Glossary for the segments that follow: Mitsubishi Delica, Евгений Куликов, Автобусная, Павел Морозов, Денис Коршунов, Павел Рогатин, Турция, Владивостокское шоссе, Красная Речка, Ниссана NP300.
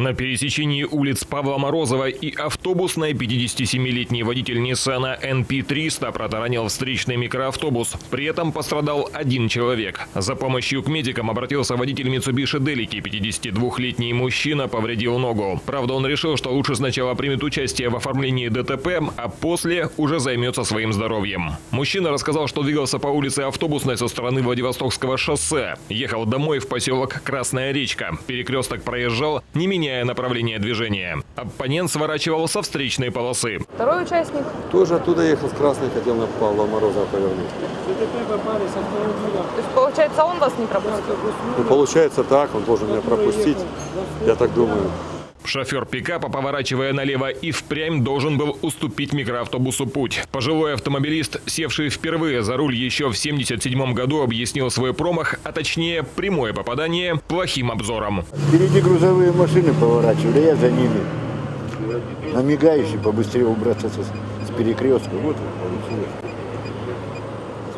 На пересечении улиц Павла Морозова и Автобусной 57-летний водитель Ниссана NP300 протаранил встречный микроавтобус. При этом пострадал один человек. За помощью к медикам обратился водитель Mitsubishi Delica. 52-летний мужчина повредил ногу. Правда, он решил, что лучше сначала примет участие в оформлении ДТП, а после уже займется своим здоровьем. Мужчина рассказал, что двигался по улице Автобусной со стороны Владивостокского шоссе. Ехал домой в поселок Красная Речка. Перекресток проезжал, не меняя направление движения. Оппонент сворачивал со встречной полосы. Второй участник тоже оттуда ехал с Красной, хотел на Павла Морозова повернуть. То есть, получается, он вас не пропустил? Ну, получается так, он должен меня пропустить, я так думаю. Шофер пикапа, поворачивая налево, и впрямь должен был уступить микроавтобусу путь. Пожилой автомобилист, севший впервые за руль еще в 1977 году, объяснил свой промах, а точнее прямое попадание, плохим обзором. Впереди грузовые машины поворачивали, я за ними. На мигающий побыстрее убраться с перекрестка. Вот получилось.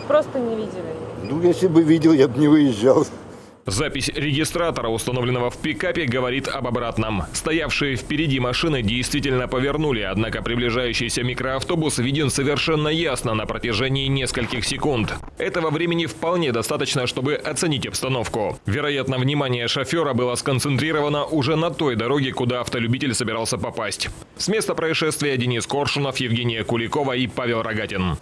Просто не видели? Ну, если бы видел, я бы не выезжал. Запись регистратора, установленного в пикапе, говорит об обратном. Стоявшие впереди машины действительно повернули, однако приближающийся микроавтобус виден совершенно ясно на протяжении нескольких секунд. Этого времени вполне достаточно, чтобы оценить обстановку. Вероятно, внимание шофера было сконцентрировано уже на той дороге, куда автолюбитель собирался попасть. С места происшествия Денис Коршунов, Евгения Куликова и Павел Рогатин.